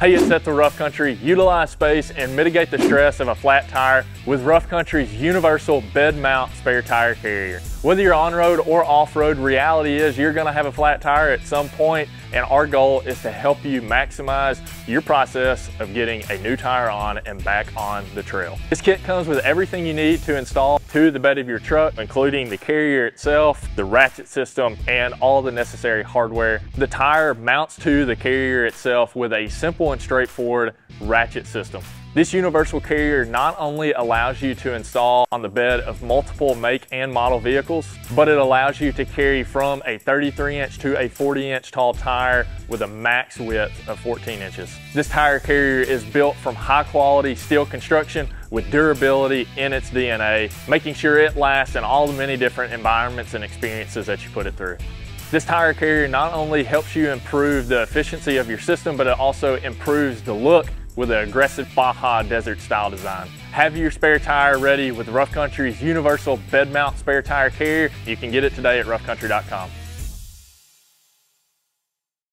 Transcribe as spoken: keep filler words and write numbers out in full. Hey, it's Seth Rough Country. Utilize space and mitigate the stress of a flat tire with Rough Country's universal bed mount spare tire carrier. Whether you're on-road or off-road, reality is you're gonna have a flat tire at some point, and our goal is to help you maximize your process of getting a new tire on and back on the trail. This kit comes with everything you need to install to the bed of your truck, including the carrier itself, the ratchet system, and all the necessary hardware. The tire mounts to the carrier itself with a simple and straightforward ratchet system. This universal carrier not only allows you to install on the bed of multiple make and model vehicles, but it allows you to carry from a thirty-three inch to a forty inch tall tire with a max width of fourteen inches. This tire carrier is built from high quality steel construction with durability in its D N A, making sure it lasts in all the many different environments and experiences that you put it through. This tire carrier not only helps you improve the efficiency of your system, but it also improves the look with an aggressive Baja Desert style design. Have your spare tire ready with Rough Country's universal bed mount spare tire carrier. You can get it today at rough country dot com.